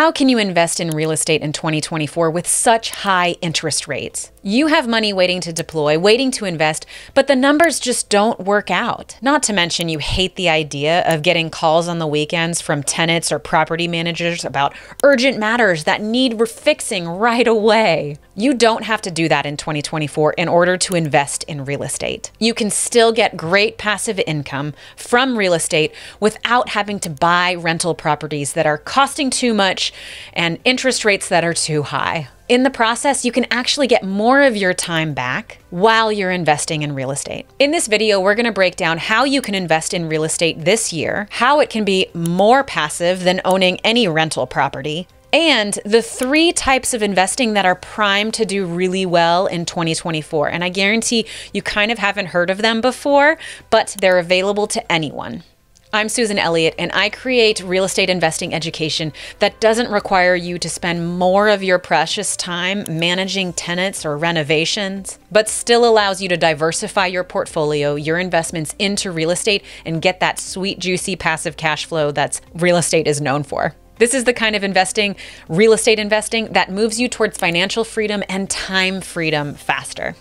How can you invest in real estate in 2024 with such high interest rates? You have money waiting to deploy, waiting to invest, but the numbers just don't work out. Not to mention you hate the idea of getting calls on the weekends from tenants or property managers about urgent matters that need fixing right away. You don't have to do that in 2024 in order to invest in real estate. You can still get great passive income from real estate without having to buy rental properties that are costing too much and interest rates that are too high. In the process, you can actually get more of your time back while you're investing in real estate. In this video, we're going to break down how you can invest in real estate this year, how it can be more passive than owning any rental property, and the three types of investing that are primed to do really well in 2024. And I guarantee you kind of haven't heard of them before, but they're available to anyone. I'm Susan Elliott, and I create real estate investing education that doesn't require you to spend more of your precious time managing tenants or renovations, but still allows you to diversify your portfolio, your investments into real estate, and get that sweet, juicy, passive cash flow that real estate is known for. This is the kind of investing, real estate investing, that moves you towards financial freedom and time freedom faster.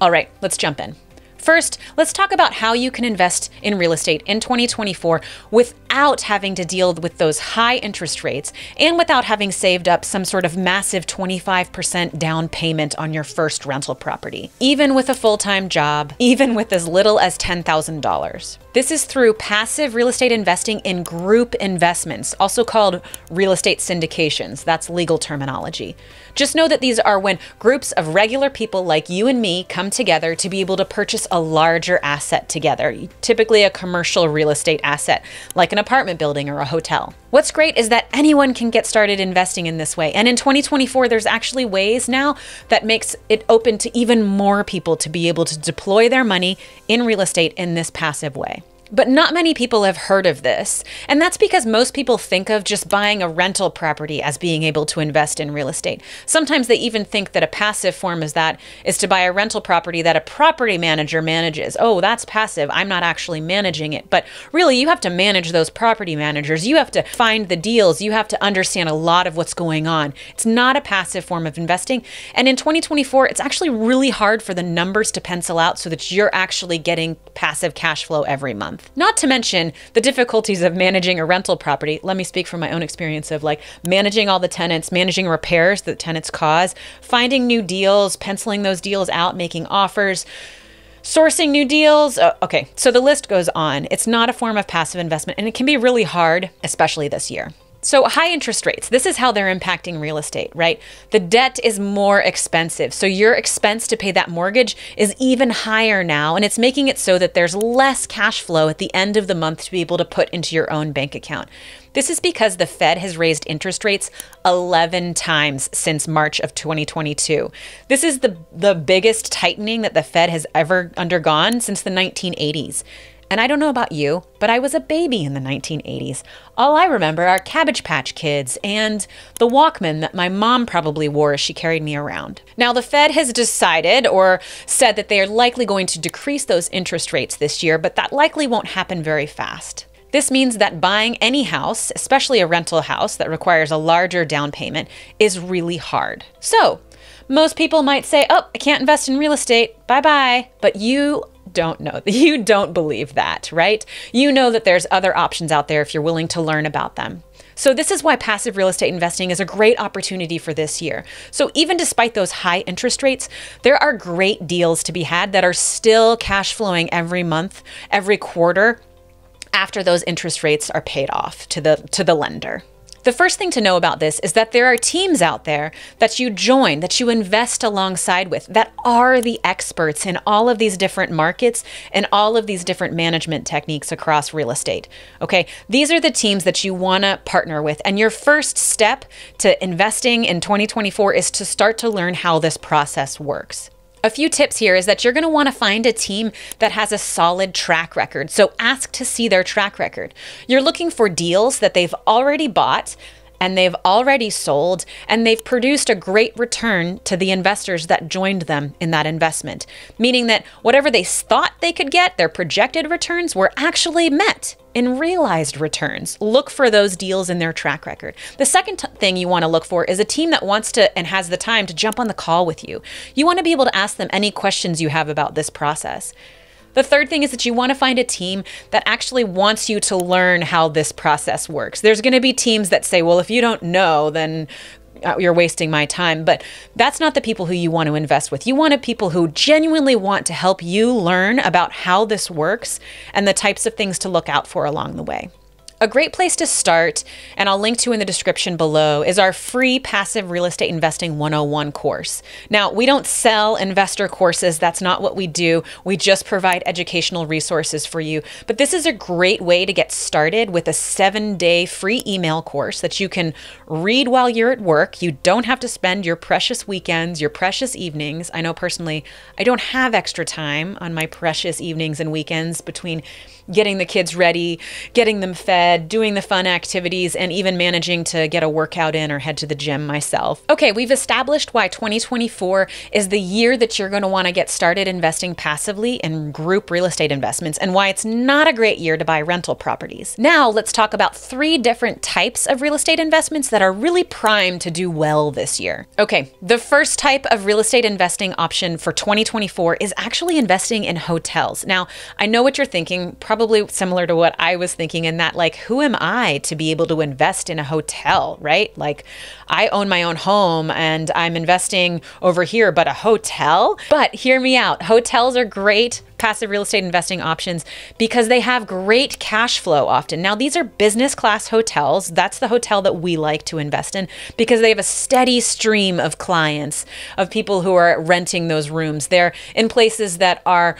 All right, let's jump in. First, let's talk about how you can invest in real estate in 2024 without having to deal with those high interest rates and without having saved up some sort of massive 25% down payment on your first rental property, even with a full-time job, even with as little as $10,000. This is through passive real estate investing in group investments, also called real estate syndications. That's legal terminology. Just know that these are when groups of regular people like you and me come together to be able to purchase a larger asset together, typically a commercial real estate asset, like an apartment building or a hotel. What's great is that anyone can get started investing in this way. And in 2024, there's actually ways now that makes it open to even more people to be able to deploy their money in real estate in this passive way. But not many people have heard of this, and that's because most people think of just buying a rental property as being able to invest in real estate. Sometimes they even think that a passive form is that is to buy a rental property that a property manager manages. Oh, that's passive. I'm not actually managing it. But really, you have to manage those property managers. You have to find the deals. You have to understand a lot of what's going on. It's not a passive form of investing. And in 2024, it's actually really hard for the numbers to pencil out so that you're actually getting passive cash flow every month. Not to mention the difficulties of managing a rental property. Let me speak from my own experience of like managing all the tenants, managing repairs that tenants cause, finding new deals, penciling those deals out, making offers, sourcing new deals. Okay, so the list goes on. It's not a form of passive investment, and it can be really hard, especially this year. So high interest rates, this is how they're impacting real estate, right? The debt is more expensive. So your expense to pay that mortgage is even higher now. And it's making it so that there's less cash flow at the end of the month to be able to put into your own bank account. This is because the Fed has raised interest rates 11 times since March of 2022. This is the biggest tightening that the Fed has ever undergone since the 1980s. And I don't know about you, but I was a baby in the 1980s. All I remember are Cabbage Patch Kids and the Walkman that my mom probably wore as she carried me around. Now, the Fed has decided or said that they are likely going to decrease those interest rates this year, but that likely won't happen very fast. This means that buying any house, especially a rental house that requires a larger down payment, is really hard. So most people might say, oh, I can't invest in real estate, bye-bye, but you don't believe that, right? You know that there's other options out there if you're willing to learn about them. So this is why passive real estate investing is a great opportunity for this year. So even despite those high interest rates, there are great deals to be had that are still cash flowing every month, every quarter, after those interest rates are paid off to the lender. The first thing to know about this is that there are teams out there that you join, that you invest alongside with, that are the experts in all of these different markets and all of these different management techniques across real estate. Okay, these are the teams that you want to partner with. And your first step to investing in 2024 is to start to learn how this process works. A few tips here is that you're going to want to find a team that has a solid track record. So ask to see their track record. You're looking for deals that they've already bought and they've already sold, and they've produced a great return to the investors that joined them in that investment, meaning that whatever they thought they could get, their projected returns were actually met in realized returns. Look for those deals in their track record. The second thing you want to look for is a team that wants to and has the time to jump on the call with you. You want to be able to ask them any questions you have about this process. The third thing is that you want to find a team that actually wants you to learn how this process works. There's going to be teams that say, well, if you don't know, then you're wasting my time. But that's not the people who you want to invest with. You want people who genuinely want to help you learn about how this works and the types of things to look out for along the way. A great place to start, and I'll link to in the description below, is our free Passive Real Estate Investing 101 course. Now, we don't sell investor courses. That's not what we do. We just provide educational resources for you. But this is a great way to get started with a 7-day free email course that you can read while you're at work. You don't have to spend your precious weekends, your precious evenings. I know personally, I don't have extra time on my precious evenings and weekends between getting the kids ready, getting them fed, doing the fun activities, and even managing to get a workout in or head to the gym myself. Okay, we've established why 2024 is the year that you're going to want to get started investing passively in group real estate investments and why it's not a great year to buy rental properties. Now let's talk about 3 different types of real estate investments that are really primed to do well this year. Okay, the first type of real estate investing option for 2024 is actually investing in hotels. Now, I know what you're thinking, probably similar to what I was thinking in that, like, who am I to be able to invest in a hotel, right? Like, I own my own home and I'm investing over here, but a hotel? But hear me out. Hotels are great passive real estate investing options because they have great cash flow often. Now, these are business class hotels. That's the hotel that we like to invest in because they have a steady stream of clients, of people who are renting those rooms. They're in places that are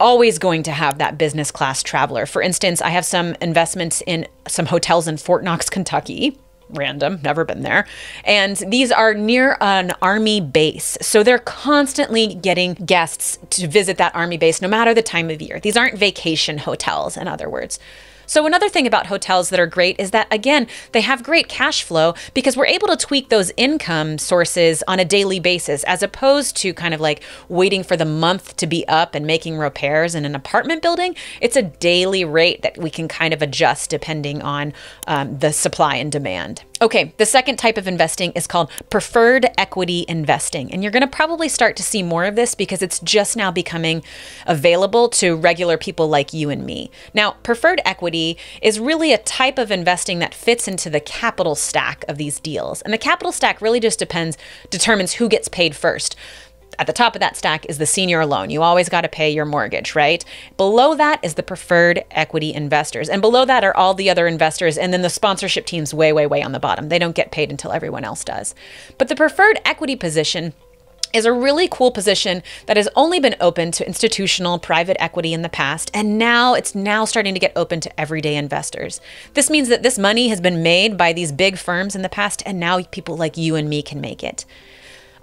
always going to have that business class traveler. For instance, I have some investments in some hotels in Fort Knox, Kentucky. Random, never been there. And these are near an army base. So they're constantly getting guests to visit that army base no matter the time of year. These aren't vacation hotels, in other words. So another thing about hotels that are great is that, again, they have great cash flow because we're able to tweak those income sources on a daily basis, as opposed to kind of like waiting for the month to be up and making repairs in an apartment building. It's a daily rate that we can kind of adjust depending on the supply and demand. Okay, the second type of investing is called preferred equity investing. And you're going to probably start to see more of this because it's just now becoming available to regular people like you and me. Now, preferred equity is really a type of investing that fits into the capital stack of these deals. And the capital stack really just determines who gets paid first. At the top of that stack is the senior loan. You always got to pay your mortgage, right? Below that is the preferred equity investors. And below that are all the other investors. And then the sponsorship team's way, way, way on the bottom. They don't get paid until everyone else does. But the preferred equity position is a really cool position that has only been open to institutional private equity in the past, and now it's starting to get open to everyday investors. This means that this money has been made by these big firms in the past, and now people like you and me can make it.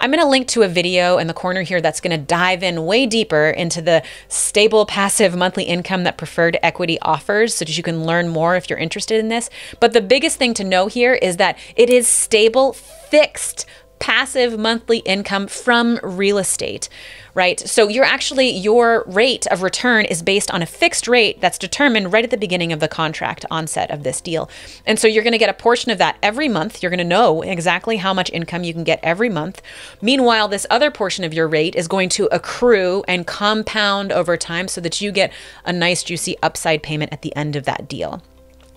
I'm going to link to a video in the corner here that's going to dive in way deeper into the stable passive monthly income that preferred equity offers so that you can learn more if you're interested in this. But the biggest thing to know here is that it is stable, fixed, passive monthly income from real estate, right? So you're actually, your rate of return is based on a fixed rate that's determined right at the beginning of the contract onset of this deal. And so you're going to get a portion of that every month. You're going to know exactly how much income you can get every month. Meanwhile, this other portion of your rate is going to accrue and compound over time so that you get a nice juicy upside payment at the end of that deal.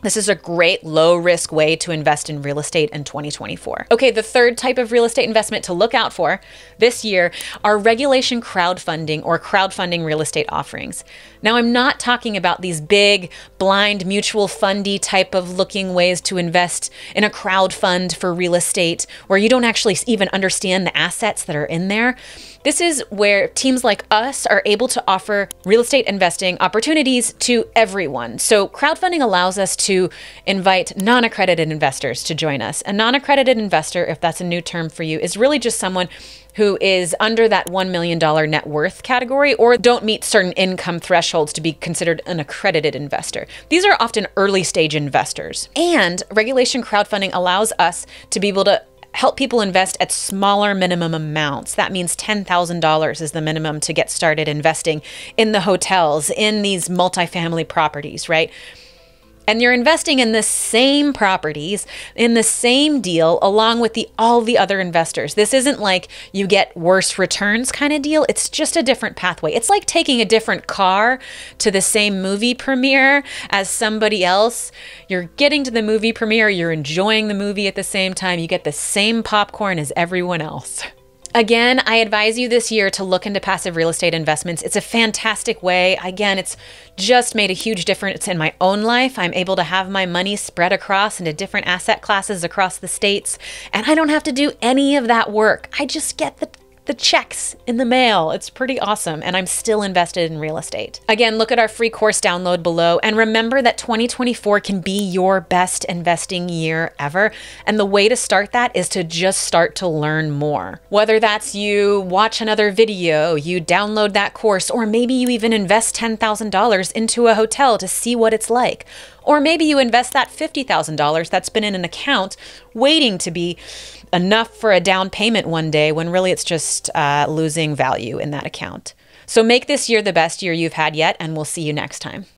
This is a great low-risk way to invest in real estate in 2024. Okay, the third type of real estate investment to look out for this year are regulation crowdfunding or crowdfunding real estate offerings. Now, I'm not talking about these big, blind, mutual fundy type of looking ways to invest in a crowd fund for real estate where you don't actually even understand the assets that are in there. This is where teams like us are able to offer real estate investing opportunities to everyone. So crowdfunding allows us to invite non-accredited investors to join us. A non-accredited investor, if that's a new term for you, is really just someone who is under that $1 million net worth category or don't meet certain income thresholds to be considered an accredited investor. These are often early stage investors. And regulation crowdfunding allows us to be able to help people invest at smaller minimum amounts. That means $10,000 is the minimum to get started investing in the hotels, in these multifamily properties, right? And you're investing in the same properties, in the same deal, along with all the other investors. This isn't like you get worse returns kind of deal. It's just a different pathway. It's like taking a different car to the same movie premiere as somebody else. You're getting to the movie premiere, you're enjoying the movie at the same time, you get the same popcorn as everyone else. Again, I advise you this year to look into passive real estate investments. It's a fantastic way. Again, it's just made a huge difference in my own life. I'm able to have my money spread across into different asset classes across the states, and I don't have to do any of that work. I just get the checks in the mail. It's pretty awesome, and I'm still invested in real estate. Again, look at our free course download below, and remember that 2024 can be your best investing year ever, and the way to start that is to just start to learn more. Whether that's you watch another video, you download that course, or maybe you even invest $10,000 into a hotel to see what it's like. Or maybe you invest that $50,000 that's been in an account waiting to be enough for a down payment one day when really it's just losing value in that account. So make this year the best year you've had yet, and we'll see you next time.